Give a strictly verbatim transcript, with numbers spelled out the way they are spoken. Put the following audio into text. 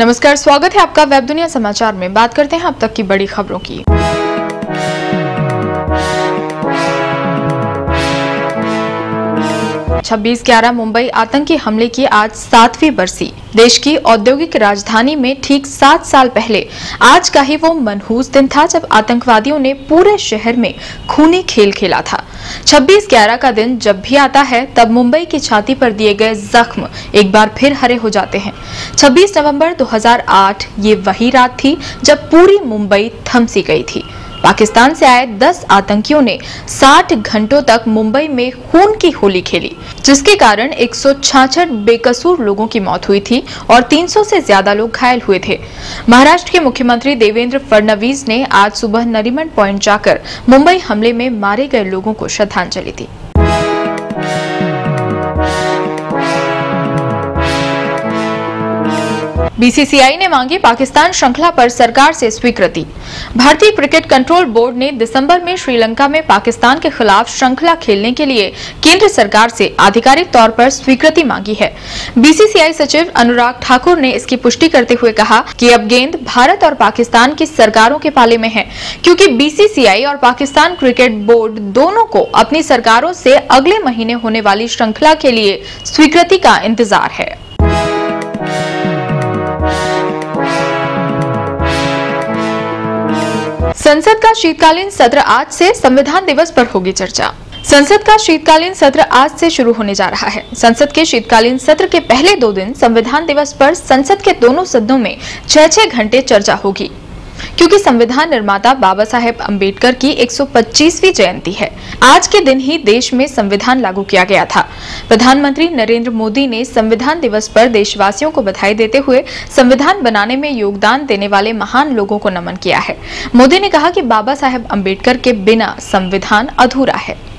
नमस्कार, स्वागत है आपका वेब दुनिया समाचार में। बात करते हैं अब तक की बड़ी खबरों की। छब्बीस ग्यारह मुंबई आतंकी हमले की आज सातवीं बरसी। देश की औद्योगिक राजधानी में ठीक सात साल पहले आज का ही वो मनहूस दिन था जब आतंकवादियों ने पूरे शहर में खूनी खेल खेला था। छब्बीस ग्यारह का दिन जब भी आता है तब मुंबई की छाती पर दिए गए जख्म एक बार फिर हरे हो जाते हैं। छब्बीस नवंबर दो हज़ार आठ ये वही रात थी जब पूरी मुंबई थमसी गई थी। पाकिस्तान से आए दस आतंकियों ने साठ घंटों तक मुंबई में खून की होली खेली, जिसके कारण एक सौ छियासठ बेकसूर लोगों की मौत हुई थी और तीन सौ से ज्यादा लोग घायल हुए थे। महाराष्ट्र के मुख्यमंत्री देवेंद्र फडणवीस ने आज सुबह नरीमन पॉइंट जाकर मुंबई हमले में मारे गए लोगों को श्रद्धांजलि दी। बीसीसीआई ने मांगी पाकिस्तान श्रृंखला पर सरकार से स्वीकृति। भारतीय क्रिकेट कंट्रोल बोर्ड ने दिसंबर में श्रीलंका में पाकिस्तान के खिलाफ श्रृंखला खेलने के लिए केंद्र सरकार से आधिकारिक तौर पर स्वीकृति मांगी है। बीसीसीआई सचिव अनुराग ठाकुर ने इसकी पुष्टि करते हुए कहा कि अब गेंद भारत और पाकिस्तान की सरकारों के पाले में है, क्योंकि बीसीसीआई और पाकिस्तान क्रिकेट बोर्ड दोनों को अपनी सरकारों से अगले महीने होने वाली श्रृंखला के लिए स्वीकृति का इंतजार है। संसद का शीतकालीन सत्र आज से, संविधान दिवस पर होगी चर्चा। संसद का शीतकालीन सत्र आज से शुरू होने जा रहा है। संसद के शीतकालीन सत्र के पहले दो दिन संविधान दिवस पर संसद के दोनों सदनों में छह छह घंटे चर्चा होगी, क्योंकि संविधान निर्माता बाबा साहेब अंबेडकर की एक सौ पच्चीसवीं जयंती है। आज के दिन ही देश में संविधान लागू किया गया था। प्रधानमंत्री नरेंद्र मोदी ने संविधान दिवस पर देशवासियों को बधाई देते हुए संविधान बनाने में योगदान देने वाले महान लोगों को नमन किया है। मोदी ने कहा कि बाबा साहेब अंबेडकर के बिना संविधान अधूरा है।